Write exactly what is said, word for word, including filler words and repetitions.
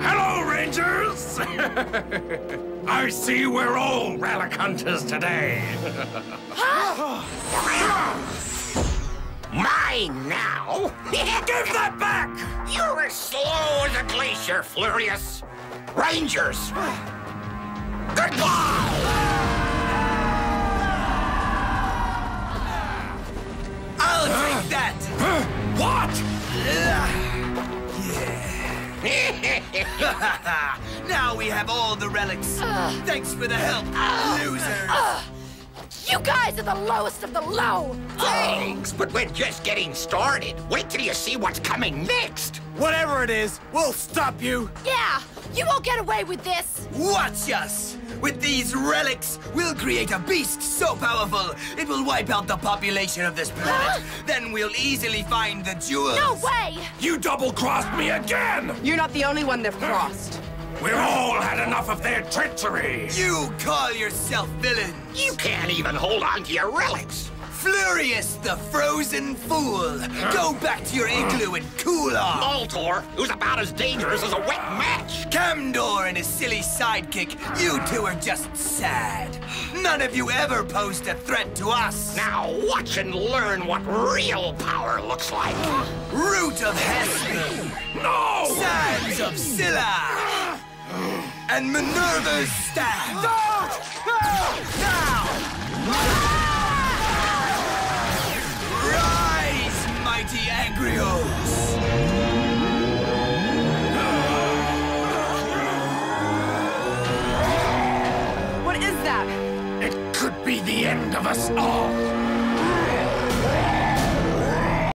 Hello, Rangers! I see we're all relic hunters today. Mine now? Give that back! You were slow as a glacier, Flurious. Rangers! Goodbye! I'll take that! What? Now we have all the relics. Uh, Thanks for the help, uh, losers. Uh, you guys are the lowest of the low. Thanks, but we're just getting started. Wait till you see what's coming next. Whatever it is, we'll stop you. Yeah, you won't get away with this. Watch us. With these relics, we'll create a beast so powerful, it will wipe out the population of this planet. Huh? Then we'll easily find the jewels. No way! You double-crossed me again! You're not the only one they've crossed. We've all had enough of their treachery. You call yourself villains. You can't even hold on to your relics. Flurious the Frozen Fool. Go back to your igloo and cool off. Moltor, who's about as dangerous as a wet match. Kamdor and his silly sidekick. You two are just sad. None of you ever posed a threat to us. Now watch and learn what real power looks like. Root of Hespen. No! Sands of Scylla. And Minerva's staff. No! Now! Rise, mighty Agrios! What is that? It could be the end of us all.